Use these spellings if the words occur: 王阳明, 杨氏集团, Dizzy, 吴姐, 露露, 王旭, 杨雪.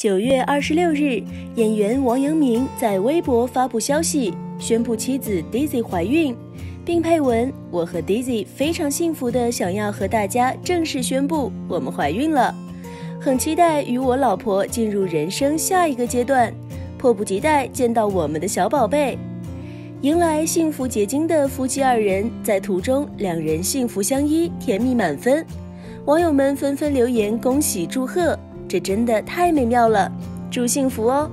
9月26日，演员王阳明在微博发布消息，宣布妻子 Dizzy 怀孕，并配文：“我和 Dizzy 非常幸福的想要和大家正式宣布，我们怀孕了，很期待与我老婆进入人生下一个阶段，迫不及待见到我们的小宝贝。”迎来幸福结晶的夫妻二人，在途中两人幸福相依，甜蜜满分。网友们纷纷留言恭喜祝贺。这真的太美妙了，祝幸福哦！